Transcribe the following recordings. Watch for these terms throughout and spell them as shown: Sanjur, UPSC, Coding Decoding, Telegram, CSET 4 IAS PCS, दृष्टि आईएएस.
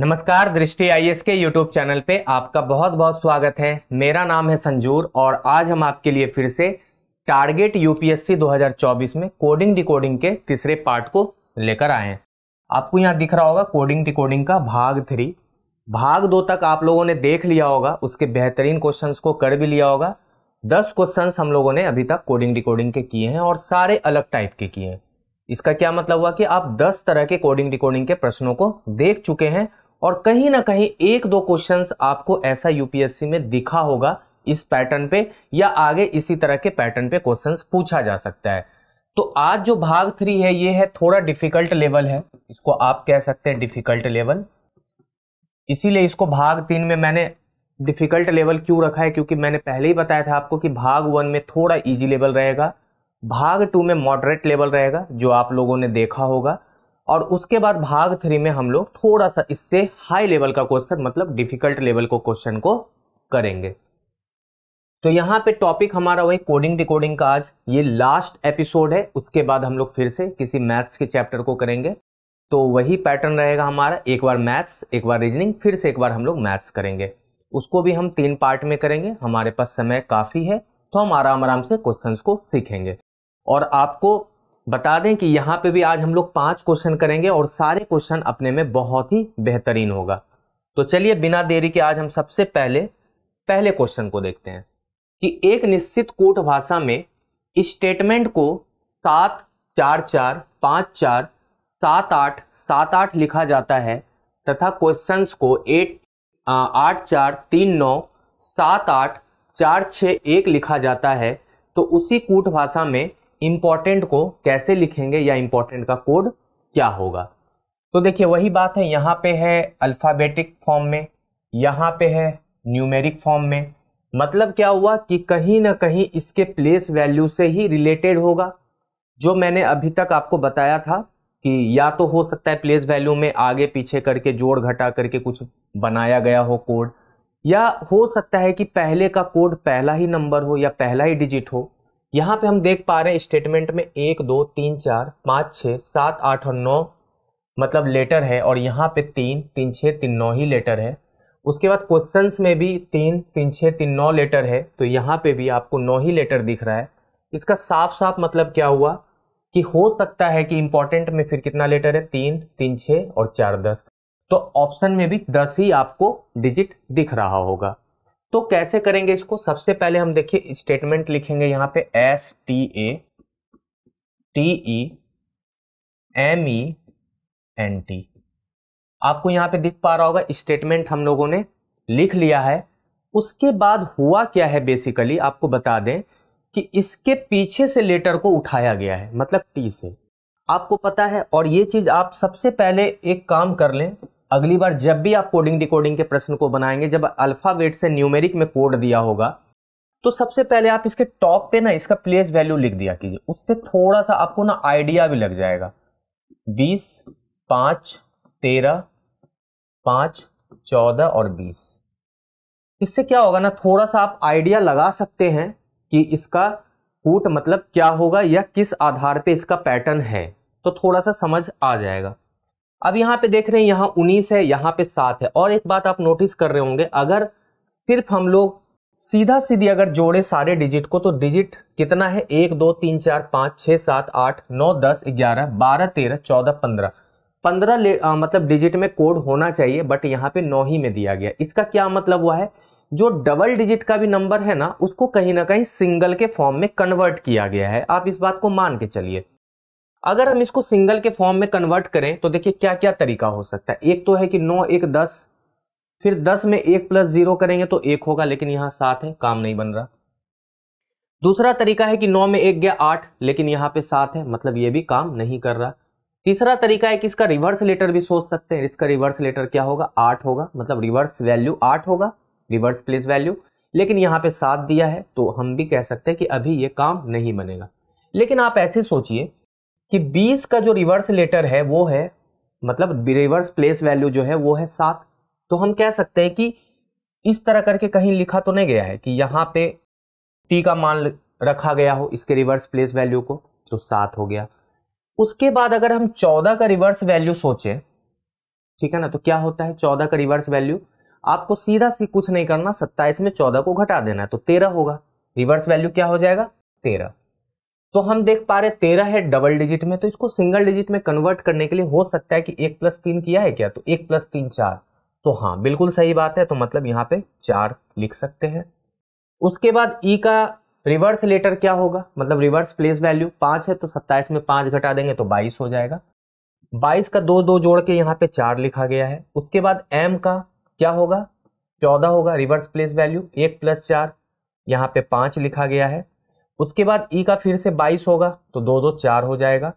नमस्कार, दृष्टि आईएएस के YouTube चैनल पे आपका बहुत बहुत स्वागत है। मेरा नाम है संजूर और आज हम आपके लिए फिर से टारगेट यूपीएससी 2024 में कोडिंग डिकोडिंग के तीसरे पार्ट को लेकर आए हैं। आपको यहाँ दिख रहा होगा कोडिंग डिकोडिंग का भाग 3। भाग 2 तक आप लोगों ने देख लिया होगा, उसके बेहतरीन क्वेश्चन को कर भी लिया होगा। 10 क्वेश्चन हम लोगों ने अभी तक कोडिंग डिकोडिंग के किए हैं और सारे अलग टाइप के किए हैं। इसका क्या मतलब हुआ कि आप 10 तरह के कोडिंग डिकोडिंग के प्रश्नों को देख चुके हैं और कहीं ना कहीं 1-2 क्वेश्चंस आपको ऐसा यूपीएससी में दिखा होगा इस पैटर्न पे, या आगे इसी तरह के पैटर्न पे क्वेश्चंस पूछा जा सकता है। तो आज जो भाग 3 है ये है थोड़ा डिफिकल्ट लेवल है, इसको आप कह सकते हैं डिफिकल्ट लेवल। इसीलिए इसको भाग 3 में मैंने डिफिकल्ट लेवल क्यों रखा है, क्योंकि मैंने पहले ही बताया था आपको कि भाग 1 में थोड़ा ईजी लेवल रहेगा, भाग 2 में मॉडरेट लेवल रहेगा जो आप लोगों ने देखा होगा, और उसके बाद भाग 3 में हम लोग थोड़ा सा इससे हाई लेवल का क्वेश्चन मतलब डिफिकल्ट लेवल को क्वेश्चन को करेंगे। तो यहाँ पे टॉपिक हमारा वही कोडिंग डिकोडिंग का आज ये लास्ट एपिसोड है। उसके बाद हम लोग फिर से किसी मैथ्स के चैप्टर को करेंगे, तो वही पैटर्न रहेगा हमारा, एक बार मैथ्स, एक बार रीजनिंग, फिर से एक बार हम लोग मैथ्स करेंगे। उसको भी हम 3 पार्ट में करेंगे। हमारे पास समय काफ़ी है तो हम आराम से क्वेश्चन को सीखेंगे। और आपको बता दें कि यहाँ पे भी आज हम लोग 5 क्वेश्चन करेंगे और सारे क्वेश्चन अपने में बहुत ही बेहतरीन होगा। तो चलिए बिना देरी के आज हम सबसे पहले क्वेश्चन को देखते हैं कि एक निश्चित कोट भाषा में स्टेटमेंट को 744547878 लिखा जाता है तथा क्वेश्चंस को 843978461 लिखा जाता है, तो उसी कूट भाषा में इम्पॉर्टेंट को कैसे लिखेंगे या इम्पॉर्टेंट का कोड क्या होगा। तो देखिए वही बात है, यहाँ पे है अल्फ़ाबेटिक फॉर्म में, यहाँ पे है न्यूमेरिक फॉर्म में। मतलब क्या हुआ कि कहीं ना कहीं इसके प्लेस वैल्यू से ही रिलेटेड होगा। जो मैंने अभी तक आपको बताया था कि या तो हो सकता है प्लेस वैल्यू में आगे पीछे करके जोड़ घटा करके कुछ बनाया गया हो कोड, या हो सकता है कि पहले का कोड पहला ही नंबर हो या पहला ही डिजिट हो। यहाँ पे हम देख पा रहे हैं स्टेटमेंट में 1 2 3 4 5 6 7 8 और 9 मतलब लेटर है, और यहाँ पे 3 3 6 3 9 ही लेटर है। उसके बाद क्वेश्चंस में भी 3 3 6 3 9 लेटर है, तो यहाँ पे भी आपको 9 ही लेटर दिख रहा है। इसका साफ मतलब क्या हुआ कि हो सकता है कि इम्पॉर्टेंट में फिर कितना लेटर है, 3 3 6 और 4 10, तो ऑप्शन में भी 10 ही आपको डिजिट दिख रहा होगा। तो कैसे करेंगे इसको, सबसे पहले हम देखिए स्टेटमेंट लिखेंगे यहाँ पे STATEMENT। आपको यहाँ पे दिख पा रहा होगा स्टेटमेंट हम लोगों ने लिख लिया है। उसके बाद हुआ क्या है बेसिकली, आपको बता दें कि इसके पीछे से लेटर को उठाया गया है, मतलब T से, आपको पता है। और ये चीज़ आप सबसे पहले एक काम कर लें, अगली बार जब भी आप कोडिंग डिकोडिंग के प्रश्न को बनाएंगे, जब अल्फ़ाबेट से न्यूमेरिक में कोड दिया होगा, तो सबसे पहले आप इसके टॉप पे ना इसका प्लेस वैल्यू लिख दिया कीजिए। उससे थोड़ा सा आपको ना आइडिया भी लग जाएगा। 20 5 13 5 14 और 20, इससे क्या होगा ना, थोड़ा सा आप आइडिया लगा सकते हैं कि इसका कोड मतलब क्या होगा या किस आधार पर इसका पैटर्न है, तो थोड़ा सा समझ आ जाएगा। अब यहाँ पे देख रहे हैं यहाँ 19 है, यहाँ पे 7 है। और एक बात आप नोटिस कर रहे होंगे, अगर सिर्फ हम लोग सीधा सीधी अगर जोड़े सारे डिजिट को, तो डिजिट कितना है, 1 2 3 4 5 6 7 8 9 10 11 12 13 14 15 मतलब डिजिट में कोड होना चाहिए, बट यहाँ पे 9 ही में दिया गया। इसका क्या मतलब हुआ है, जो डबल डिजिट का भी नंबर है ना, उसको कहीं ना कहीं सिंगल के फॉर्म में कन्वर्ट किया गया है। आप इस बात को मान के चलिए। अगर हम इसको सिंगल के फॉर्म में कन्वर्ट करें तो देखिए क्या क्या तरीका हो सकता है। एक तो है कि 9 1 10, फिर 10 में 1 + 0 करेंगे तो 1 होगा, लेकिन यहाँ 7 है, काम नहीं बन रहा। दूसरा तरीका है कि 9 में 1 गया 8, लेकिन यहाँ पे 7 है, मतलब ये भी काम नहीं कर रहा। तीसरा तरीका है कि इसका रिवर्स लेटर भी सोच सकते हैं। इसका रिवर्स लेटर क्या होगा, 8 होगा, मतलब रिवर्स वैल्यू 8 होगा, रिवर्स प्लेस वैल्यू, लेकिन यहाँ पे 7 दिया है, तो हम भी कह सकते हैं कि अभी ये काम नहीं बनेगा। लेकिन आप ऐसे सोचिए कि 20 का जो रिवर्स लेटर है वो है, मतलब रिवर्स प्लेस वैल्यू जो है वो है 7, तो हम कह सकते हैं कि इस तरह करके कहीं लिखा तो नहीं गया है कि यहाँ पे t का मान रखा गया हो इसके रिवर्स प्लेस वैल्यू को, तो 7 हो गया। उसके बाद अगर हम 14 का रिवर्स वैल्यू सोचें ठीक है ना। तो क्या होता है 14 का रिवर्स वैल्यू, आपको सीधा सी कुछ नहीं करना, 27 में 14 को घटा देना है तो 13 होगा। रिवर्स वैल्यू क्या हो जाएगा 13। तो हम देख पा रहे 13 है डबल डिजिट में, तो इसको सिंगल डिजिट में कन्वर्ट करने के लिए हो सकता है कि 1 + 3 किया है क्या, तो 1 + 3 4, तो हाँ बिल्कुल सही बात है। तो मतलब यहाँ पे 4 लिख सकते हैं। उसके बाद ई का रिवर्स लेटर क्या होगा, मतलब रिवर्स प्लेस वैल्यू 5 है तो 27 में 5 घटा देंगे तो 22 हो जाएगा। 22 का 2 2 जोड़ के यहाँ पे 4 लिखा गया है। उसके बाद एम का क्या होगा 14 होगा, रिवर्स प्लेस वैल्यू 1 + 4 यहाँ पे 5 लिखा गया है। उसके बाद ई का फिर से 22 होगा तो 2 2 4 हो जाएगा।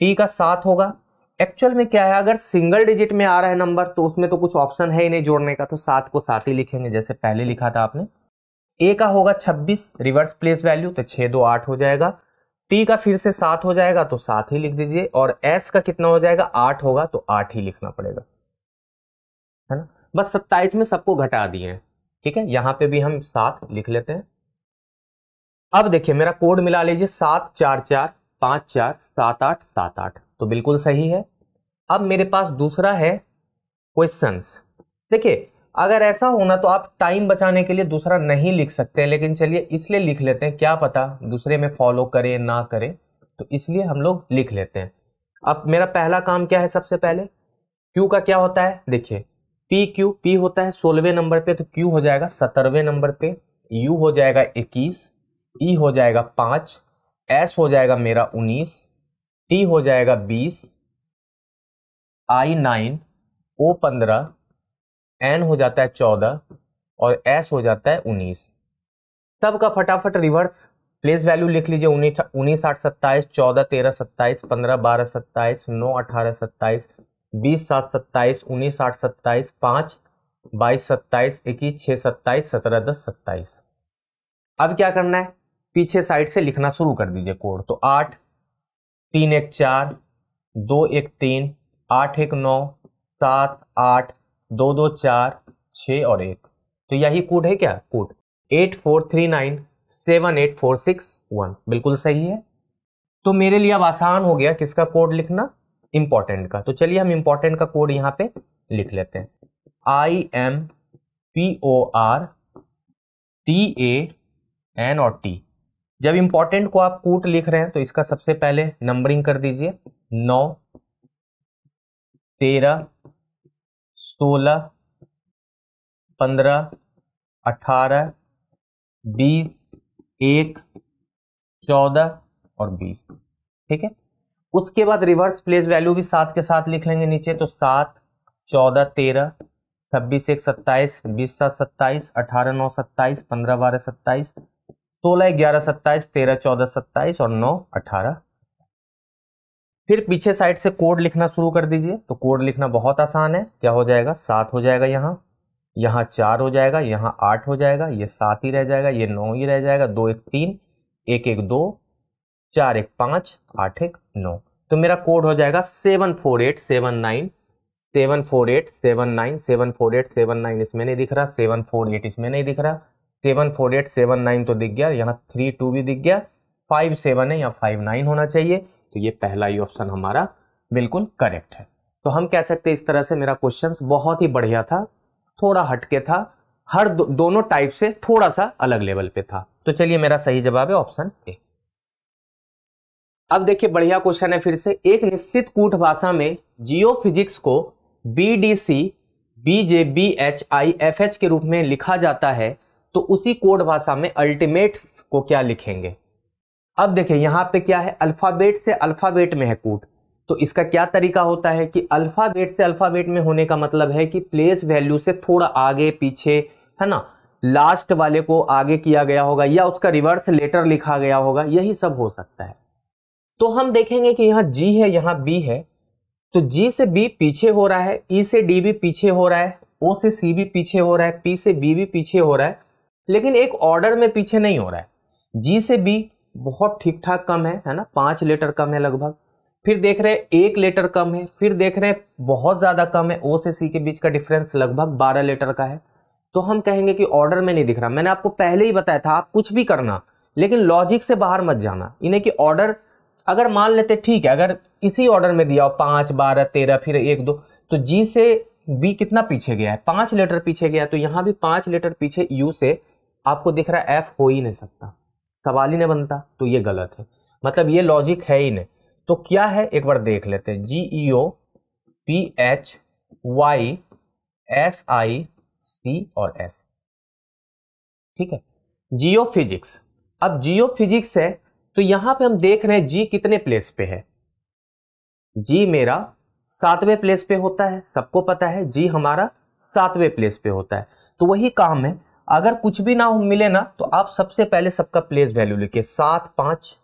टी का 7 होगा। एक्चुअल में क्या है, अगर सिंगल डिजिट में आ रहा है नंबर तो उसमें तो कुछ ऑप्शन है ही नहीं जोड़ने का, तो 7 को 7 ही लिखेंगे जैसे पहले लिखा था आपने। ए का होगा 26, रिवर्स प्लेस वैल्यू तो 6 2 8 हो जाएगा। टी का फिर से 7 हो जाएगा तो 7 ही लिख दीजिए। और एस का कितना हो जाएगा 8 होगा तो 8 ही लिखना पड़ेगा, है ना। बस 27 में सबको घटा दिए हैं, ठीक है। यहाँ पे भी हम 7 लिख लेते हैं। अब देखिए मेरा कोड मिला लीजिए 7 4 4 5 4 7 8 7 8, तो बिल्कुल सही है। अब मेरे पास दूसरा है क्वेश्चंस। देखिए अगर ऐसा होना तो आप टाइम बचाने के लिए दूसरा नहीं लिख सकते हैं, लेकिन चलिए इसलिए लिख लेते हैं, क्या पता दूसरे में फॉलो करें ना करें, तो इसलिए हम लोग लिख लेते हैं। अब मेरा पहला काम क्या है, सबसे पहले क्यू का क्या होता है, देखिए पी क्यू, पी होता है 16वें नंबर पे तो क्यू हो जाएगा 17वें नंबर पे, यू हो जाएगा 21, ई हो जाएगा 5, एस हो जाएगा मेरा 19, टी हो जाएगा 20, आई 9, ओ 15, एन हो जाता है 14 और एस हो जाता है 19। सब का फटाफट रिवर्स प्लेस वैल्यू लिख लीजिए 19 19 8 27 14 13 27 15 12 27 9 18 27 20 7 27 19 7 27 5 22 27 21 6 27 17 10 27। अब क्या करना है, पीछे साइड से लिखना शुरू कर दीजिए कोड। तो 8 3 1 4 2 1 3 8 1 9 7 8 2 2 4 6 और 1, तो यही कोड है क्या, कोड 8439 78461, बिल्कुल सही है। तो मेरे लिए अब आसान हो गया किसका कोड लिखना, इम्पोर्टेंट का। तो चलिए हम इम्पोर्टेंट का कोड यहाँ पे लिख लेते हैं। IMPORTAN और T। जब इम्पोर्टेंट को आप कोड लिख रहे हैं तो इसका सबसे पहले नंबरिंग कर दीजिए 9 13 16 15 18 20 1 14 और 20, ठीक है। उसके बाद रिवर्स प्लेस वैल्यू भी 7 के साथ लिख लेंगे नीचे, तो 7 14 13 26 27 27 28 9 27 16 11 27 13 14 27 और 9 18। फिर पीछे साइड से कोड लिखना शुरू कर दीजिए। तो कोड लिखना बहुत आसान है, क्या हो जाएगा 7 हो जाएगा, यहाँ 4 हो जाएगा, यहाँ 8 हो जाएगा, ये 7 ही रह जाएगा, ये 9 ही रह जाएगा, 2 1 3 1 1 2 4 1 5 8 1 9। तो मेरा कोड हो जाएगा 74879 74879 74879। इसमें नहीं दिख रहा 748, इसमें नहीं दिख रहा 74879 तो दिख गया, यहाँ 3 2 भी दिख गया, 57 है या 59 होना चाहिए। तो ये पहला ही ऑप्शन हमारा बिल्कुल करेक्ट है। तो हम कह सकते हैं इस तरह से मेरा क्वेश्चन बहुत ही बढ़िया था, थोड़ा हटके था, हर दोनों टाइप से थोड़ा सा अलग लेवल पे था। तो चलिए मेरा सही जवाब है ऑप्शन ए। अब देखिए बढ़िया क्वेश्चन है फिर से। एक निश्चित कूट भाषा में जियो फिजिक्स को BDC BJ BH IFH के रूप में लिखा जाता है, तो उसी कोड भाषा में अल्टीमेट को क्या लिखेंगे। अब देखिए यहाँ पे क्या है, अल्फाबेट से अल्फाबेट में है कूट, तो इसका क्या तरीका होता है कि अल्फाबेट से अल्फाबेट में होने का मतलब है कि प्लेस वैल्यू से थोड़ा आगे पीछे, है ना, लास्ट वाले को आगे किया गया होगा या उसका रिवर्स लेटर लिखा गया होगा, यही सब हो सकता है। तो हम देखेंगे कि यहाँ G है, यहाँ B है, तो G से B पीछे हो रहा है, E से D भी पीछे हो रहा है, O से C भी पीछे हो रहा है, P से B भी पीछे हो रहा है, लेकिन एक ऑर्डर में पीछे नहीं हो रहा है। G से B बहुत ठीक ठाक कम है ना, 5 लेटर कम है लगभग, फिर देख रहे हैं 1 लेटर कम है, फिर देख रहे हैं बहुत ज़्यादा कम है, O से C के बीच का डिफरेंस लगभग 12 लेटर का है। तो हम कहेंगे कि ऑर्डर में नहीं दिख रहा। मैंने आपको पहले ही बताया था, आप कुछ भी करना लेकिन लॉजिक से बाहर मत जाना। इन्हें कि ऑर्डर अगर मान लेते ठीक है, अगर इसी ऑर्डर में दिया हो 5 12 13 फिर 1 2, तो जी से बी कितना पीछे गया है, 5 लेटर पीछे गया, तो यहाँ भी 5 लेटर पीछे यू से। आपको दिख रहा है एफ हो ही नहीं सकता, सवाल ही नहीं बनता, तो ये गलत है, मतलब ये लॉजिक है ही नहीं। तो क्या है एक बार देख लेते हैं, G E O P H Y S I C और एस, ठीक है, जियो फिजिक्स। अब जियो फिजिक्स है तो यहाँ पे हम देख रहे हैं जी कितने प्लेस पे है, जी मेरा 7वें प्लेस पे होता है, सबको पता है जी हमारा 7वें प्लेस पे होता है। तो वही काम है, अगर कुछ भी ना मिले ना तो आप सबसे पहले सबका प्लेस वैल्यू लिखिए 7, 5,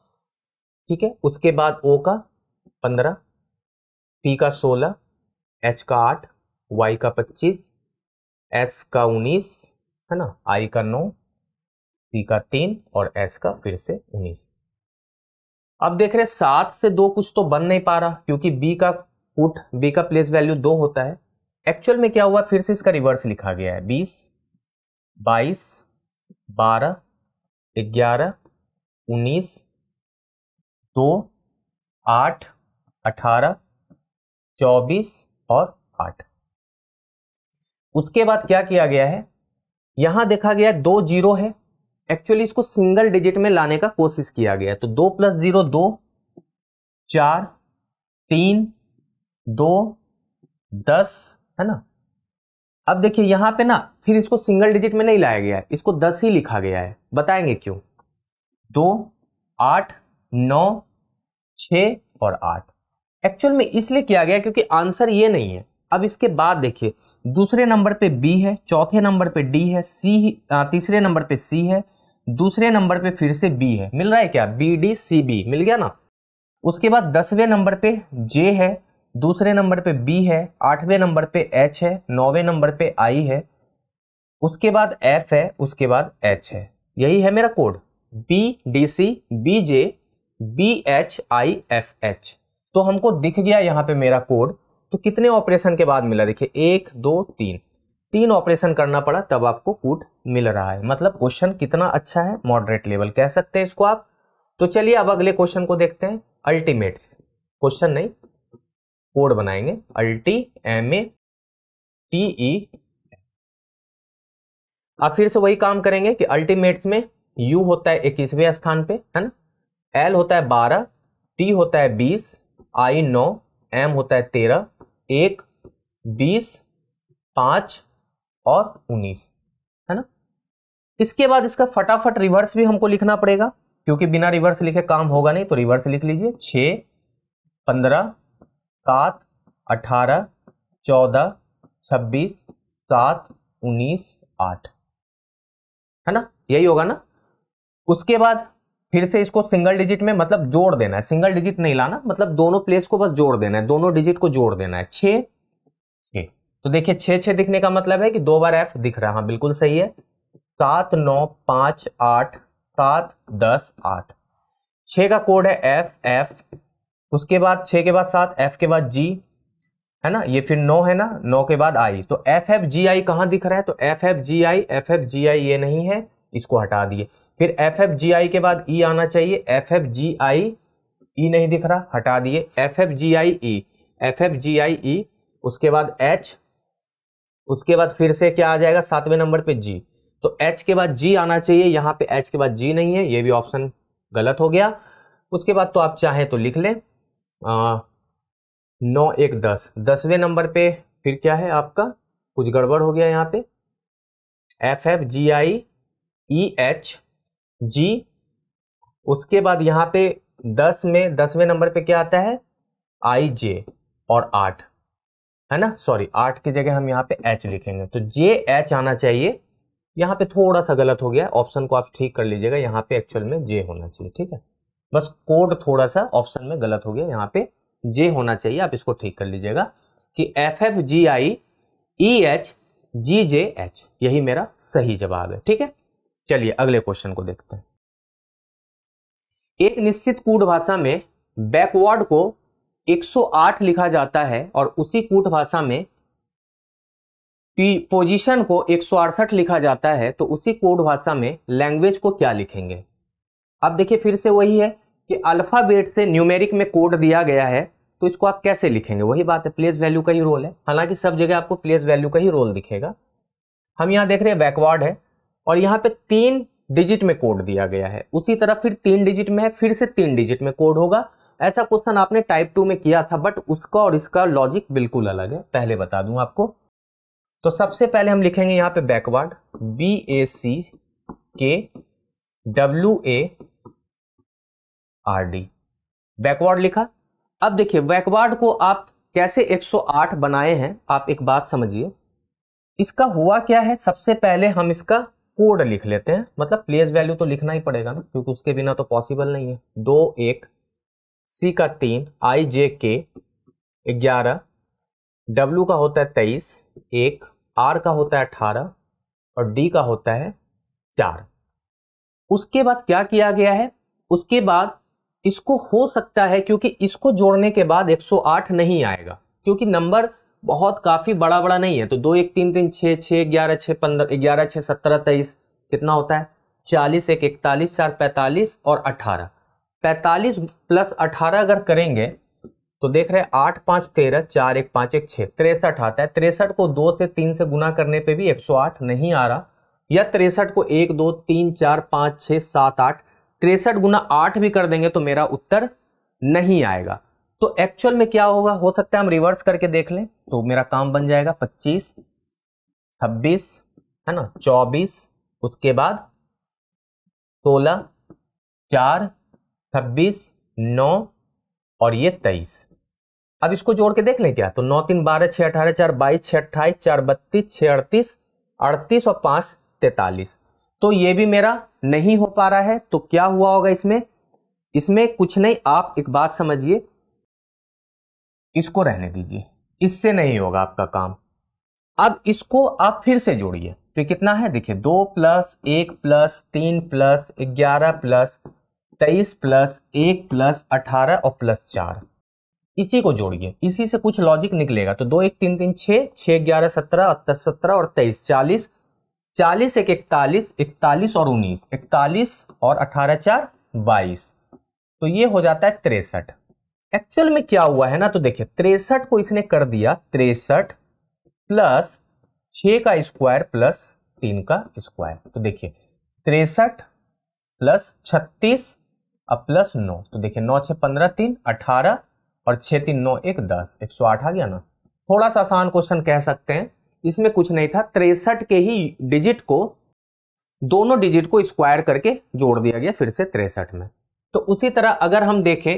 ठीक है, उसके बाद ओ का 15, पी का 16, एच का 8, वाई का 25, एस का 19 है ना, आई का 9, पी का 3 और एस का फिर से 19। अब देख रहे 7 से 2 कुछ तो बन नहीं पा रहा, क्योंकि बी का प्लेस वैल्यू 2 होता है। एक्चुअल में क्या हुआ, फिर से इसका रिवर्स लिखा गया है, 20, 22, 12, 11, 19, 2, 8, 18, 24 और 8। उसके बाद क्या किया गया है, यहां देखा गया 2 0 है, एक्चुअली इसको सिंगल डिजिट में लाने का कोशिश किया गया है। तो 2 + 0 2, 4, 3, 2, 10 है ना। अब देखिए यहाँ पे ना फिर इसको सिंगल डिजिट में नहीं लाया गया है, इसको 10 ही लिखा गया है, बताएंगे क्यों। 2, 8, 9, 6 और 8 एक्चुअल में इसलिए किया गया क्योंकि आंसर ये नहीं है। अब इसके बाद देखिए दूसरे नंबर पे बी है, चौथे नंबर पे डी है, तीसरे नंबर पे सी है, दूसरे नंबर पे फिर से बी है, मिल रहा है क्या, बी डी सी बी मिल गया ना। उसके बाद 10वें नंबर पे जे है, दूसरे नंबर पे बी है, 8वें नंबर पे एच है, 9वें नंबर पे आई है, उसके बाद एफ है, उसके बाद एच है। यही है मेरा code, B D C B J B H I F H. तो हमको दिख गया यहाँ पे मेरा कोड। तो कितने ऑपरेशन के बाद मिला, देखिए 1, 2, 3 ऑपरेशन करना पड़ा तब आपको कोड मिल रहा है, मतलब क्वेश्चन कितना अच्छा है, मॉडरेट लेवल कह सकते हैं इसको आप। तो चलिए अब अगले क्वेश्चन को देखते हैं, अल्टीमेट्स। क्वेश्चन नहीं, कोड बनाएंगे, अल्टी METE। अब फिर से वही काम करेंगे कि अल्टीमेट्स में U होता है 21वें स्थान पे, है ना, L होता है 12, T होता है 20, I 9, M होता है 13, 1, 20, 5 और 19 है ना। इसके बाद इसका फटाफट रिवर्स भी हमको लिखना पड़ेगा, क्योंकि बिना रिवर्स लिखे काम होगा नहीं, तो रिवर्स लिख लीजिए 6, 15, 7, 18, 14, 26, 7, 19, 8 है ना, यही होगा ना। उसके बाद फिर से इसको सिंगल डिजिट में मतलब जोड़ देना है, सिंगल डिजिट नहीं लाना, मतलब दोनों प्लेस को बस जोड़ देना है, दोनों डिजिट को जोड़ देना है। 6, 6 तो देखिए 6, 6 दिखने का मतलब है कि 2 बार एफ दिख रहा है, हाँ बिल्कुल सही है। 7, 9, 5, 8, 7, 10, 8 6 का कोड है F, उसके बाद 6 के बाद 7, F के बाद G है ना, ये फिर 9 है ना, 9 के बाद I। तो FFGI कहाँ दिख रहा है, तो FFGI ये नहीं है, इसको हटा दिए। फिर FFGI के बाद E आना चाहिए, FFGI E नहीं दिख रहा, हटा दिए, FFGI E। उसके बाद H, उसके बाद फिर से क्या आ जाएगा 7वें नंबर पे G, तो H के बाद G आना चाहिए, यहाँ पे H के बाद G नहीं है, ये भी ऑप्शन गलत हो गया। उसके बाद तो आप चाहें तो लिख लें 9, 1, 10 10वें नंबर पे फिर क्या है आपका, कुछ गड़बड़ हो गया यहाँ पे, FFGI EH G। उसके बाद यहाँ पे 10वें नंबर पे क्या आता है, I J और 8 है ना, सॉरी 8 की जगह हम यहाँ पे H लिखेंगे, तो JH आना चाहिए, यहाँ पे थोड़ा सा गलत हो गया, ऑप्शन को आप ठीक कर लीजिएगा, यहाँ पे एक्चुअल में J होना चाहिए, ठीक है, बस कोड थोड़ा सा ऑप्शन में गलत हो गया, यहाँ पे J होना चाहिए, आप इसको ठीक कर लीजिएगा कि FFGI EH GJH यही मेरा सही जवाब है, ठीक है। चलिए अगले क्वेश्चन को देखते हैं। एक निश्चित कूट भाषा में बैकवर्ड को 108 लिखा जाता है और उसी कूट भाषा में पोजीशन को 168 लिखा जाता है, तो उसी कोड भाषा में लैंग्वेज को क्या लिखेंगे। अब देखिए फिर से वही है कि अल्फाबेट से न्यूमेरिक में कोड दिया गया है, तो इसको आप कैसे लिखेंगे, वही बात है, प्लेस वैल्यू का ही रोल है। हालांकि सब जगह आपको प्लेस वैल्यू का ही रोल दिखेगा। हम यहाँ देख रहे हैं बैकवर्ड है और यहाँ पे 3 डिजिट में कोड दिया गया है, उसी तरह फिर 3 डिजिट में है, फिर से 3 डिजिट में कोड होगा। ऐसा क्वेश्चन आपने टाइप 2 में किया था, बट उसका और इसका लॉजिक बिल्कुल अलग है, पहले बता दूं आपको। तो सबसे पहले हम लिखेंगे यहाँ पे बैकवर्ड BACKWARD, बैकवर्ड लिखा। अब देखिए बैकवर्ड को आप कैसे 108 बनाए हैं, आप एक बात समझिए। इसका हुआ क्या है, सबसे पहले हम इसका कोड लिख लेते हैं, मतलब प्लेस वैल्यू तो लिखना ही पड़ेगा ना, क्योंकि उसके बिना तो पॉसिबल नहीं है। 2 1 C का 3 I J K 11, W का होता है 23, 1 R का होता है 18 और D का होता है 4। उसके बाद क्या किया गया है, उसके बाद इसको हो सकता है, क्योंकि इसको जोड़ने के बाद 108 नहीं आएगा, क्योंकि नंबर बहुत काफी बड़ा बड़ा नहीं है। तो 2 1 3 3 6 6 11 6 15 11 6 17 23 कितना होता है 40, 1 41 4 45 और 18। 45 प्लस 18 अगर करेंगे तो देख रहे हैं 8 5 13 4 1 5 1 6 63 आता है। 63 को 2 से 3 से गुना करने पे भी 108 नहीं आ रहा, या 63 को 1 2 3 4 5 6 7 8 63 गुना 8 भी कर देंगे तो मेरा उत्तर नहीं आएगा। तो एक्चुअल में क्या होगा, हो सकता है हम रिवर्स करके देख लें तो मेरा काम बन जाएगा 25 26 है ना, 24 उसके बाद 16 4 26 9 और ये 23। अब इसको जोड़ के देख लें क्या, तो 9 3 12 6 18 4 22 6 28 4 32 6 38 38 और 5 43। तो ये भी मेरा नहीं हो पा रहा है। तो क्या हुआ होगा इसमें कुछ नहीं, आप एक बात समझिए, इसको रहने दीजिए, इससे नहीं होगा आपका काम। अब इसको आप फिर से जोड़िए, तो कितना है देखिए, 2 + 1 + 3 + 11 + 23 + 1 + 18 और + 4, इसी को जोड़िए, इसी से कुछ लॉजिक निकलेगा। तो 2 1 3 3 6 6 11 17 17 और 23 40, 40 1 41 41 और 19, 41 और 18 4 22। तो ये हो जाता है 63। एक्चुअल में क्या हुआ है ना, तो देखिए 63 को इसने कर दिया 63 + 6 का स्क्वायर + 3 का स्क्वायर। तो देखिए 63 + 36 और + 9, तो देखिए 9 6 15 3 18 और 6 3 9 1 10, 108 आ गया ना। थोड़ा सा आसान क्वेश्चन कह सकते हैं, इसमें कुछ नहीं था, 63 के ही डिजिट को, दोनों डिजिट को स्क्वायर करके जोड़ दिया गया फिर से 63 में। तो उसी तरह अगर हम देखें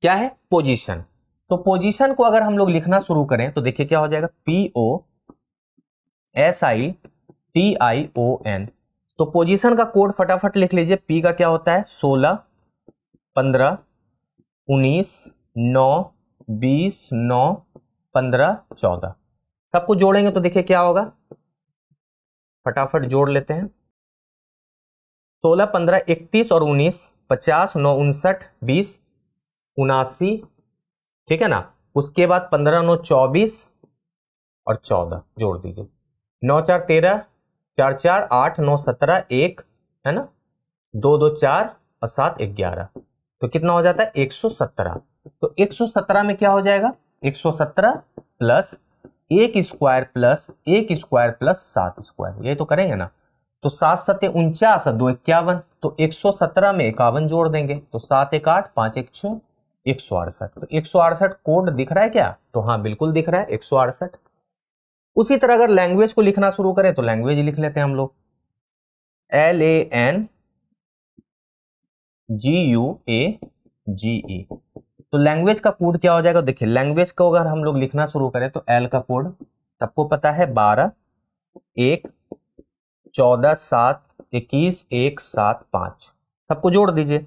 क्या है पोजीशन, तो पोजीशन को अगर हम लोग लिखना शुरू करें तो देखिए क्या हो जाएगा, POSITION। तो पोजीशन का कोड फटाफट लिख लीजिए। P का क्या होता है 16 15 19 9 20 9 15 14। सबको जोड़ेंगे तो देखिए क्या होगा, फटाफट जोड़ लेते हैं, 16 15 31 और 19 50 9 59 20 79, ठीक है ना। उसके बाद 15 9 24 और 14 जोड़ दीजिए, 9 4 13 4 4 8 9 17 1 है ना, 2 2 4 और 7 11, तो कितना हो जाता है 117। तो 117 में क्या हो जाएगा, 117 + 1 स्क्वायर + 1 स्क्वायर + 7 स्क्वायर, ये तो करेंगे ना। तो 7 7 49 और 2 51, तो 117 में 51 जोड़ देंगे तो 7 1 8 5 1 6 168। तो 168 कोड दिख रहा है क्या, तो हाँ बिल्कुल दिख रहा है 168। उसी तरह अगर लैंग्वेज को लिखना शुरू करें तो लैंग्वेज लिख लेते हैं हम लोग, LANGUAGE। तो लैंग्वेज का कोड क्या हो जाएगा, देखिए लैंग्वेज को अगर हम लोग लिखना शुरू करें तो L का कोड सबको पता है, 12 1 14 7 21 1 7 5, सबको जोड़ दीजिए,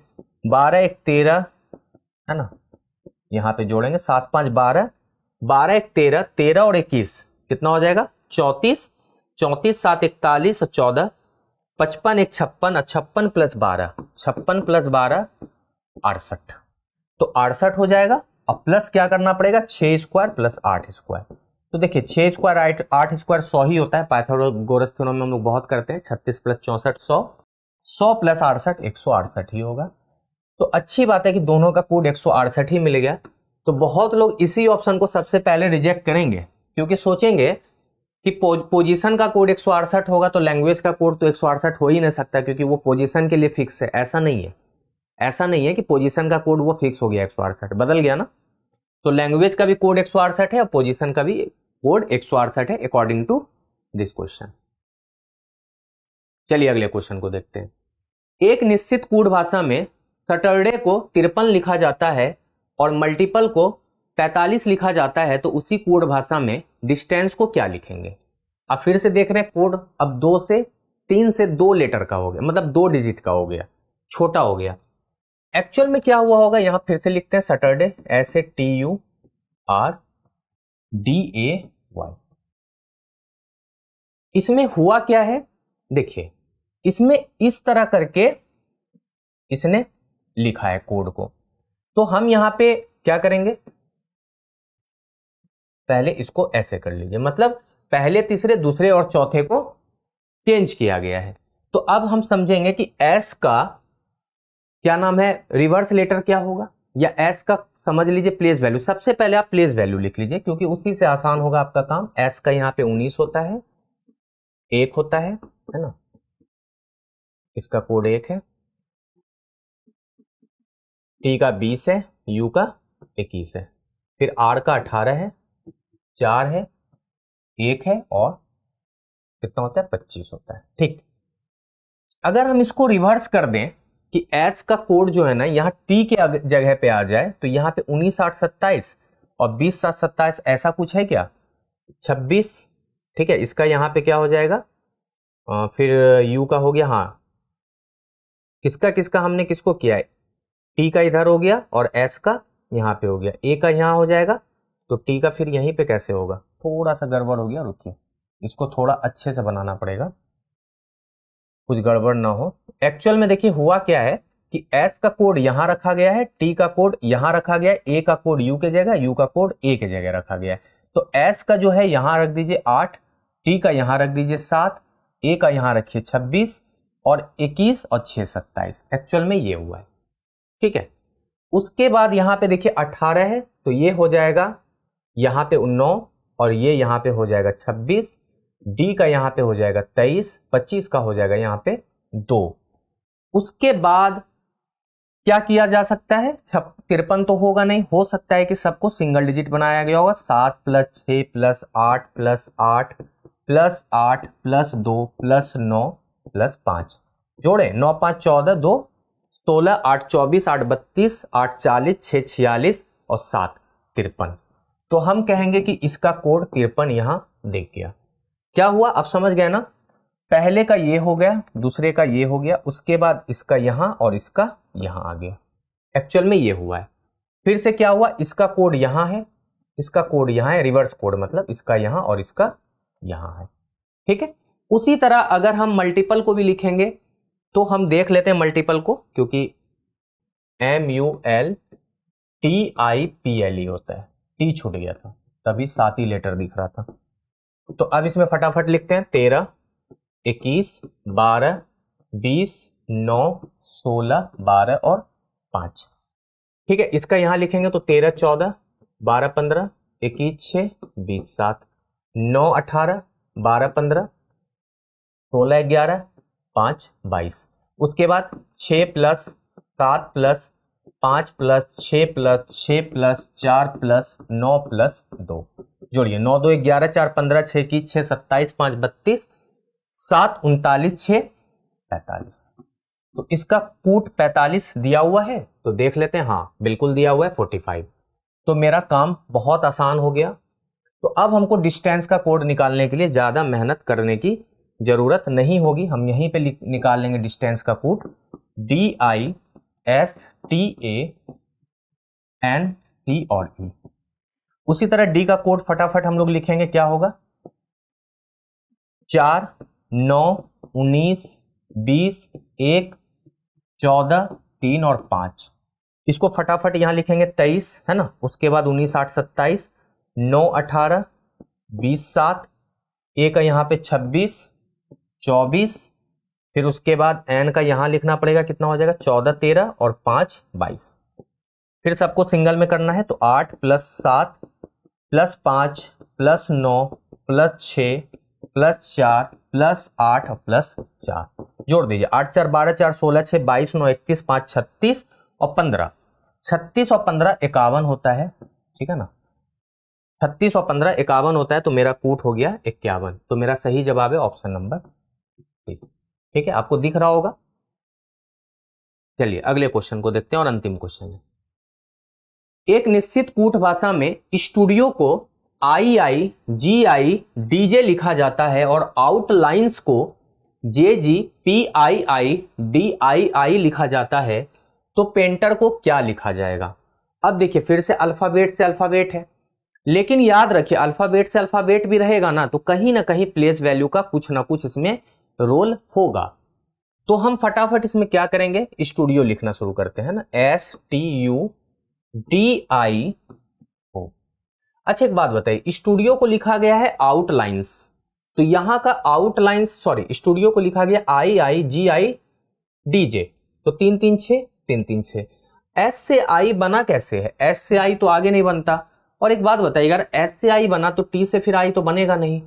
12 1 13 है ना, यहाँ पे जोड़ेंगे 7 5 12, 12 1 13 13 और 21 कितना हो जाएगा 34, 34 7 41 और 14, 55 1 56 और 56 + 12 56 + 12 68। तो 68 हो जाएगा। अब प्लस क्या करना पड़ेगा, 6 स्क्वायर + 8 स्क्वायर। तो देखिए 6 स्क्वायर 8 स्क्वायर 100 ही होता है, पाइथागोरस थ्योरम में हम लोग बहुत करते हैं, 36 + 64 100, 100 + 68 168 ही होगा। तो अच्छी बात है कि दोनों का कोड 168 ही मिल गया। तो बहुत लोग इसी ऑप्शन को सबसे पहले रिजेक्ट करेंगे, क्योंकि सोचेंगे कि पोजीशन का कोड 168 होगा तो लैंग्वेज का कोड तो 168 हो ही नहीं सकता, क्योंकि वो पोजीशन के लिए फिक्स है। ऐसा नहीं है, ऐसा नहीं है कि पोजीशन का कोड वो फिक्स हो गया 168, बदल गया ना। तो लैंग्वेज का भी कोड 168 है और पोजीशन का भी कोड 168 है अकॉर्डिंग टू दिस क्वेश्चन। चलिए अगले क्वेश्चन को देखते हैं। एक निश्चित कोड भाषा में सैटरडे को 53 लिखा जाता है और मल्टीपल को 45 लिखा जाता है, तो उसी कोड भाषा में डिस्टेंस को क्या लिखेंगे। अब फिर से देख रहे हैं कोड, अब 2 से 3 से 2 लेटर का हो गया, मतलब 2 डिजिट का हो गया, छोटा हो गया। एक्चुअल में क्या हुआ होगा, यहाँ फिर से लिखते हैं सैटरडे, ऐसे TURDAY। इसमें हुआ क्या है, देखिए इसमें इस तरह करके इसने लिखा है कोड को, तो हम यहाँ पे क्या करेंगे, पहले इसको ऐसे कर लीजिए, मतलब पहले तीसरे दूसरे और चौथे को चेंज किया गया है। तो अब हम समझेंगे कि एस का क्या नाम है, रिवर्स लेटर क्या होगा, या एस का समझ लीजिए प्लेस वैल्यू। सबसे पहले आप प्लेस वैल्यू लिख लीजिए, क्योंकि उसी से आसान होगा आपका काम। एस का यहाँ पे 19 होता है, 1 होता है ना, इसका कोड 1 है, टी का 20 है, यू का 21 है, फिर आर का 18 है, 4 है, 1 है और कितना होता है, 25 होता है। ठीक, अगर हम इसको रिवर्स कर दें कि एस का कोड जो है ना यहाँ टी के जगह पे आ जाए, तो यहाँ पे 19 8 27 और 20 7 27 ऐसा कुछ है क्या, 26। ठीक है, इसका यहाँ पे क्या हो जाएगा, फिर यू का हो गया, हाँ किसका हमने किसको किया है, टी का इधर हो गया और एस का यहाँ पे हो गया, ए का यहाँ हो जाएगा, तो टी का फिर यहीं पे कैसे होगा, थोड़ा सा गड़बड़ हो गया, रुकिए इसको थोड़ा अच्छे से बनाना पड़ेगा, कुछ गड़बड़ ना हो। एक्चुअल में देखिए हुआ क्या है कि एस का कोड यहाँ रखा गया है, टी का कोड यहाँ रखा गया है, ए का कोड यू के जगह, यू का कोड ए के जगह रखा गया है। तो एस का जो है यहाँ रख दीजिए 8, टी का यहाँ रख दीजिए 7, ए का यहाँ रखिए 26 और 21 और 6 27। एक्चुअल में ये हुआ है, ठीक है। उसके बाद यहाँ पे देखिए 18 है, तो ये हो जाएगा यहाँ पे 9 और ये यहाँ पे हो जाएगा 26, डी का यहाँ पे हो जाएगा 23, 25 का हो जाएगा यहाँ पे 2। उसके बाद क्या किया जा सकता है, 53 तो होगा नहीं, हो सकता है कि सबको सिंगल डिजिट बनाया गया होगा, 7 + 6 + 8 + 8 + 8 + 8 + 2 + 9 + 5 जोड़े, 9 5 14 2 16, 8 24, 8 32, 8 40, 6 46 और 7 53। तो हम कहेंगे कि इसका कोड 53 यहाँ दे गया। क्या हुआ, अब समझ गए ना, पहले का ये हो गया, दूसरे का ये हो गया, उसके बाद इसका यहाँ और इसका यहाँ आ गया। एक्चुअल में ये हुआ है। फिर से क्या हुआ, इसका कोड यहाँ है, इसका कोड यहाँ है, रिवर्स कोड मतलब इसका यहाँ और इसका यहाँ है, ठीक है। उसी तरह अगर हम मल्टीपल को भी लिखेंगे तो हम देख लेते हैं मल्टीपल को, क्योंकि MULTIPLE होता है, टी छूट गया था तभी 7 ही लेटर दिख रहा था। तो अब इसमें फटाफट लिखते हैं 13 21 12 20 9 16 12 और 5, ठीक है। इसका यहाँ लिखेंगे तो 13 14 12 15 21 6 20 7 9 18 12 15 16 11 5 22। उसके बाद 6 + 7 + 5 + 6 + 6 + 4 + 9 + 2 जोड़िए, 9 2 11 4 15 6 21 6 27 5 32 7 39 6 45। तो इसका कूट 45 दिया हुआ है, तो देख लेते हैं, हाँ बिल्कुल दिया हुआ है 45। तो मेरा काम बहुत आसान हो गया। तो अब हमको डिस्टेंस का कोड निकालने के लिए ज़्यादा मेहनत करने की जरूरत नहीं होगी, हम यहीं पे निकाल लेंगे डिस्टेंस का कोड। DISTANCE। उसी तरह डी का कोड फटाफट हम लोग लिखेंगे, क्या होगा, 4 9 19 20 1 14 3 और 5। इसको फटाफट यहाँ लिखेंगे 23, है ना। उसके बाद 19 8 27, 9 18, 20 7, ए का यहाँ पे 26 24, फिर उसके बाद एन का यहाँ लिखना पड़ेगा, कितना हो जाएगा 14 13 और 5 22। फिर सबको सिंगल में करना है तो 8 + 7 + 5 + 9 + 6 + 4 + 8 + 4 जोड़ दीजिए। 8 4 12 4 16 6 22 9 31 5 36 और 15 36 और 15 51 होता है, ठीक है ना। 36 और 15 51 होता है तो मेरा कूट हो गया 51। तो मेरा सही जवाब है ऑप्शन नंबर सी, ठीक है, आपको दिख रहा होगा। चलिए अगले क्वेश्चन को देखते हैं और अंतिम क्वेश्चन है। एक निश्चित कूट भाषा में स्टूडियो को IIGI DJ लिखा जाता है और आउटलाइंस को JG PII DII लिखा जाता है, तो पेंटर को क्या लिखा जाएगा। अब देखिए फिर से अल्फाबेट है, लेकिन याद रखिए अल्फाबेट से अल्फाबेट भी रहेगा ना, तो कहीं ना कहीं प्लेस वैल्यू का कुछ ना कुछ इसमें रोल होगा। तो हम फटाफट इसमें क्या करेंगे, स्टूडियो लिखना शुरू करते हैं ना, STUDIO। अच्छा एक बात बताइए, स्टूडियो को लिखा गया है आउटलाइंस, तो यहां का आउटलाइंस सॉरी स्टूडियो को लिखा गया IIGI DJ, तो 3 3 6 3 3 6। एस से आई बना कैसे है, एस से आई तो आगे नहीं बनता। और एक बात बताइए, अगर एस से आई बना तो टी से फिर आई तो बनेगा नहीं,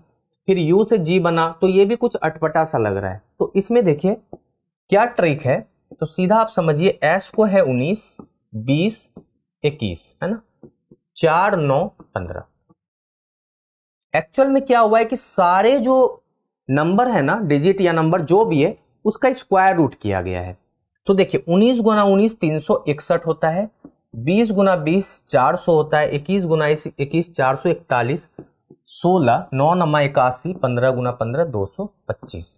फिर यू से जी बना तो ये भी कुछ अटपटा सा लग रहा है। तो इसमें देखिए क्या ट्रिक है, तो सीधा आप समझिए एस को है 19 20 21, है ना, 4 9 15। एक्चुअल में क्या हुआ है कि सारे जो नंबर है ना, डिजिट या नंबर जो भी है, उसका स्क्वायर रूट किया गया है। तो देखिए 19 × 19 361 होता है, 20 × 20 400 होता है, 21 × 21 441, 16 9 × 9 81, 15 × 15 225।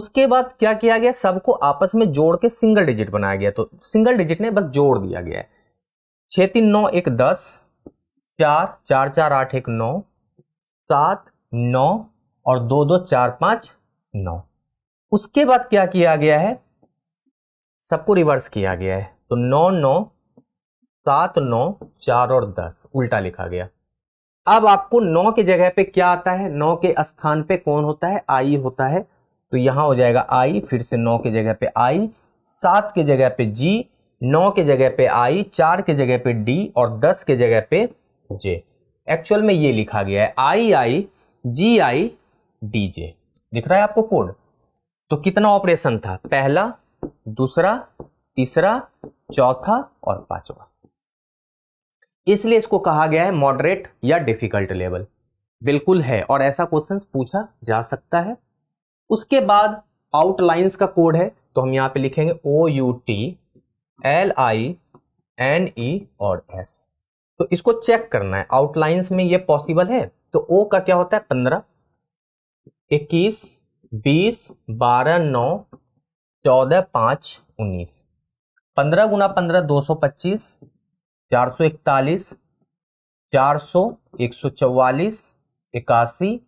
उसके बाद क्या किया गया, सबको आपस में जोड़ के सिंगल डिजिट बनाया गया, तो सिंगल डिजिट ने बस जोड़ दिया गया है। 6 3 9 1 10, 4 4 4 8 1 9, 7 9 और 2 2 4 5 9। उसके बाद क्या किया गया है, सबको रिवर्स किया गया है, तो 9 9 7 9 4 और 10 उल्टा लिखा गया। अब आपको 9 के जगह पे क्या आता है, 9 के स्थान पे कौन होता है, आई होता है, तो यहां हो जाएगा आई। फिर से 9 के जगह पे आई, 7 के जगह पे जी, 9 के जगह पे आई, 4 के जगह पे डी और 10 के जगह पे जे। एक्चुअल में ये लिखा गया है IIGI DJ। दिख रहा है आपको कोड। तो कितना ऑपरेशन था, पहला, दूसरा, तीसरा, चौथा और पांचवा। इसलिए इसको कहा गया है मॉडरेट या डिफिकल्ट लेवल, बिल्कुल है, और ऐसा क्वेश्चंस पूछा जा सकता है। उसके बाद आउटलाइंस का कोड है, तो हम यहां पे लिखेंगे OUTLINES। तो इसको चेक करना है आउटलाइंस में ये पॉसिबल है। तो ओ का क्या होता है, 15 21 20 12 9 14 5 19, 15 × 15 225, 441, 400, 144, 81,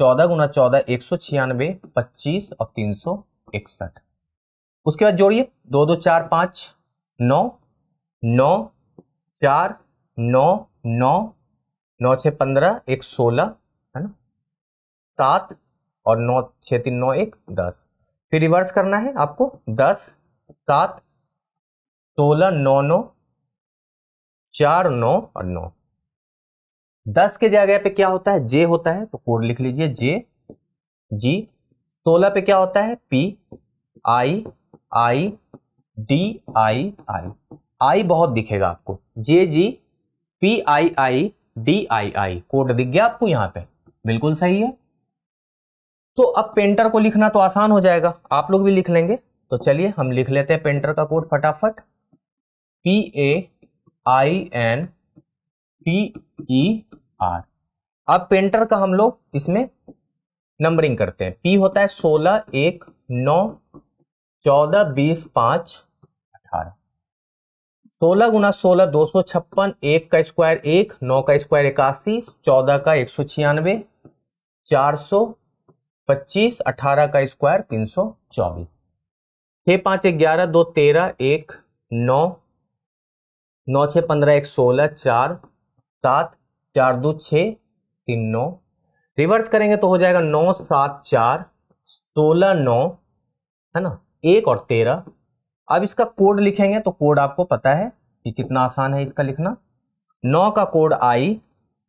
14 × 14 196, 25 और 361। उसके बाद जोड़िए 2 2 4 5 9 9 4 9 9 9 6 15 116, है ना, 7 और 9 6 3 9 1 10। फिर रिवर्स करना है आपको, 10 7 16 9 9 4 9 और 9। 10 के जगह पे क्या होता है, जे होता है, तो कोड लिख लीजिए JG। 16 पे क्या होता है, PII DII। बहुत दिखेगा आपको, JG PII DII कोड दिख गया आपको यहाँ पे, बिल्कुल सही है। तो अब पेंटर को लिखना तो आसान हो जाएगा, आप लोग भी लिख लेंगे। तो चलिए हम लिख लेते हैं पेंटर का कोड फटाफट, PAINTER। अब पेंटर का हम लोग इसमें नंबरिंग करते हैं। P होता है 16 1 9 14 20 5 18। 16 × 16 256, 1 का स्क्वायर 1, 9 का स्क्वायर 81, 14 का 196, 400 25, 18 का स्क्वायर 324, 6 5 11 2 13, 1 9 9 6 15 116, 4 7 4 2 6 3 9। रिवर्स करेंगे तो हो जाएगा 9 7 4 16 9, है ना, 1 और 13। अब इसका कोड लिखेंगे तो कोड आपको पता है, ये कितना आसान है इसका लिखना। 9 का कोड आई,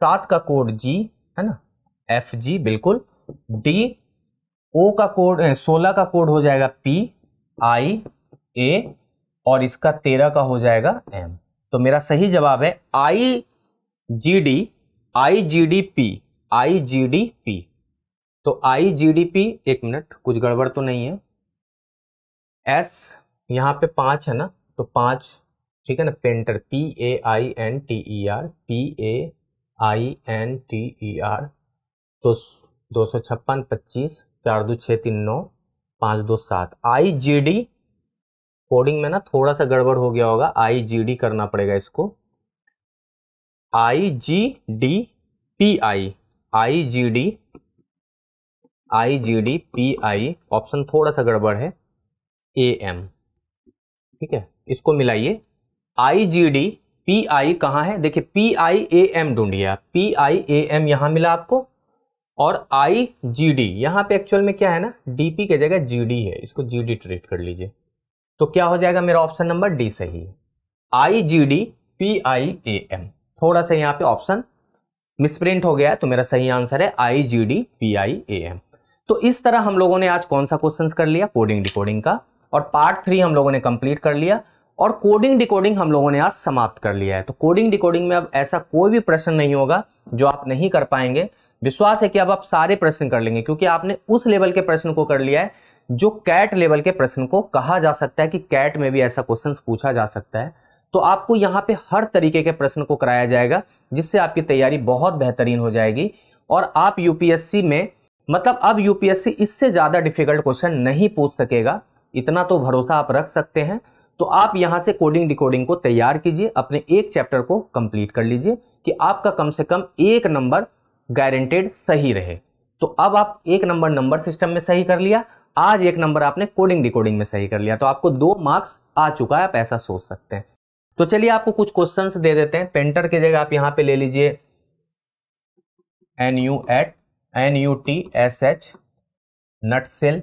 7 का कोड जी है ना, एफ जी बिल्कुल, डी, ओ का कोड 16 का कोड हो जाएगा पी, आई, ए और इसका 13 का हो जाएगा एम। तो मेरा सही जवाब है I G D, I G D P, I G D P. तो आई जी डी पी, एक मिनट कुछ गड़बड़ तो नहीं है, एस यहाँ पे 5 है ना, तो 5 ठीक है ना, painter P A I N T E R, P A I N T E R. तो 256 25 4 दो 6 3 9 5 2 7 आई जी डी। कोडिंग में ना थोड़ा सा गड़बड़ हो गया होगा, आई जी डी करना पड़ेगा इसको, I G D P I, I G D, I G D P I, option थोड़ा सा गड़बड़ है, ए एम ठीक है। इसको मिलाइए, आई जी डी पी आई कहाँ है, देखिए पी आई ए एम ढूंढिए आप, पी आई ए एम यहाँ मिला आपको, और आई जी डी यहाँ पे एक्चुअल में क्या है ना, डी पी की जगह जी डी है, इसको जी डी ट्रीट कर लीजिए। तो क्या हो जाएगा मेरा ऑप्शन नंबर डी सही है, I G D P I A M. थोड़ा सा यहाँ पे ऑप्शन मिसप्रिंट हो गया है, तो मेरा सही आंसर है I G D P I A M. तो इस तरह हम लोगों ने आज कौन सा क्वेश्चन कर लिया, कोडिंग डिकोडिंग का, और पार्ट 3 हम लोगों ने कंप्लीट कर लिया, और कोडिंग डिकोडिंग हम लोगों ने आज समाप्त कर लिया है। तो कोडिंग डिकोडिंग में अब ऐसा कोई भी प्रश्न नहीं होगा जो आप नहीं कर पाएंगे। विश्वास है कि अब आप सारे प्रश्न कर लेंगे, क्योंकि आपने उस लेवल के प्रश्न को कर लिया है जो कैट लेवल के प्रश्न को कहा जा सकता है कि कैट में भी ऐसा क्वेश्चन पूछा जा सकता है। तो आपको यहाँ पे हर तरीके के प्रश्न को कराया जाएगा, जिससे आपकी तैयारी बहुत बेहतरीन हो जाएगी, और आप यूपीएससी में मतलब अब यूपीएससी इससे ज़्यादा डिफिकल्ट क्वेश्चन नहीं पूछ सकेगा, इतना तो भरोसा आप रख सकते हैं। तो आप यहाँ से कोडिंग डिकोडिंग को तैयार कीजिए, अपने एक चैप्टर को कंप्लीट कर लीजिए कि आपका कम से कम 1 नंबर गारंटेड सही रहे। तो अब आप 1 नंबर सिस्टम में सही कर लिया, आज 1 नंबर आपने कोडिंग डिकोडिंग में सही कर लिया, तो आपको 2 मार्क्स आ चुका है, आप ऐसा सोच सकते हैं। तो चलिए आपको कुछ क्वेश्चंस दे देते हैं। पेंटर की जगह आप यहाँ पे ले लीजिए NUTSH नट सेल,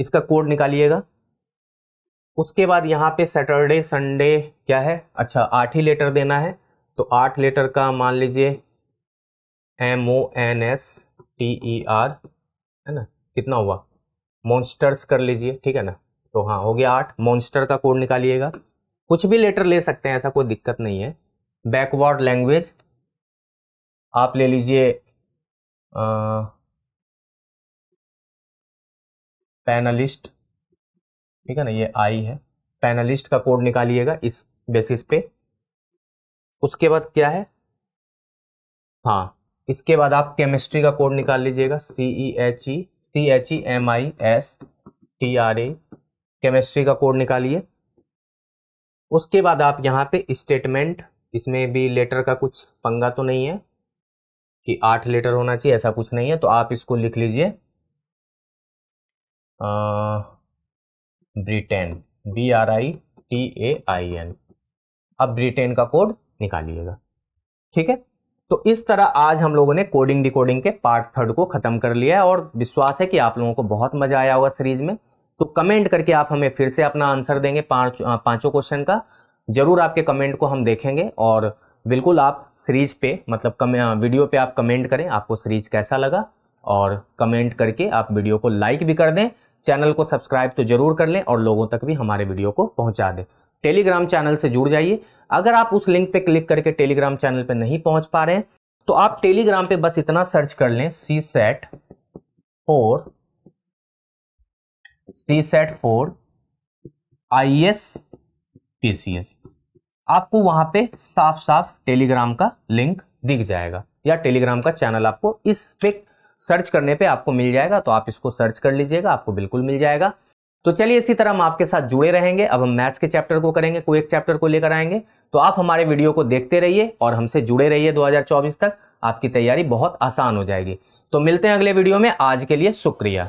इसका कोड निकालिएगा। उसके बाद यहाँ पे सैटरडे संडे क्या है, अच्छा 8 ही लेटर देना है, तो 8 लेटर का मान लीजिए MONSTER है ना, कितना हुआ, मॉन्स्टर्स कर लीजिए ठीक है ना, तो हाँ हो गया 8। मॉन्स्टर का कोड निकालिएगा, कुछ भी लेटर ले सकते हैं, ऐसा कोई दिक्कत नहीं है। बैकवर्ड लैंग्वेज आप ले लीजिए पैनलिस्ट ठीक है ना, ये आई है, पैनलिस्ट का कोड निकालिएगा इस बेसिस पे। उसके बाद क्या है, हाँ इसके बाद आप केमिस्ट्री का कोड निकाल लीजिएगा, CHEMISTRA केमिस्ट्री का कोड निकालिए। उसके बाद आप यहाँ पे स्टेटमेंट, इसमें भी लेटर का कुछ पंगा तो नहीं है कि 8 लेटर होना चाहिए, ऐसा कुछ नहीं है, तो आप इसको लिख लीजिए ब्रिटेन, BRITAIN। अब ब्रिटेन का कोड निकालिएगा ठीक है। तो इस तरह आज हम लोगों ने कोडिंग डिकोडिंग के पार्ट 3 को ख़त्म कर लिया है, और विश्वास है कि आप लोगों को बहुत मज़ा आया होगा सीरीज़ में। तो कमेंट करके आप हमें फिर से अपना आंसर देंगे, पाँचों क्वेश्चन का ज़रूर आपके कमेंट को हम देखेंगे, और बिल्कुल आप सीरीज़ पे मतलब वीडियो पे आप कमेंट करें आपको सीरीज़ कैसा लगा, और कमेंट करके आप वीडियो को लाइक भी कर दें, चैनल को सब्सक्राइब तो ज़रूर कर लें, और लोगों तक भी हमारे वीडियो को पहुँचा दें। टेलीग्राम चैनल से जुड़ जाइए, अगर आप उस लिंक पे क्लिक करके टेलीग्राम चैनल पे नहीं पहुंच पा रहे हैं तो आप टेलीग्राम पे बस इतना सर्च कर लें CSET 4 IAS PCS, आपको वहां पे साफ साफ टेलीग्राम का लिंक दिख जाएगा, या टेलीग्राम का चैनल आपको इस पे सर्च करने पे आपको मिल जाएगा, तो आप इसको सर्च कर लीजिएगा, आपको बिल्कुल मिल जाएगा। तो चलिए इसी तरह हम आपके साथ जुड़े रहेंगे। अब हम मैथ्स के चैप्टर को करेंगे, कोई एक चैप्टर को लेकर आएंगे, तो आप हमारे वीडियो को देखते रहिए और हमसे जुड़े रहिए। 2024 तक आपकी तैयारी बहुत आसान हो जाएगी। तो मिलते हैं अगले वीडियो में, आज के लिए शुक्रिया।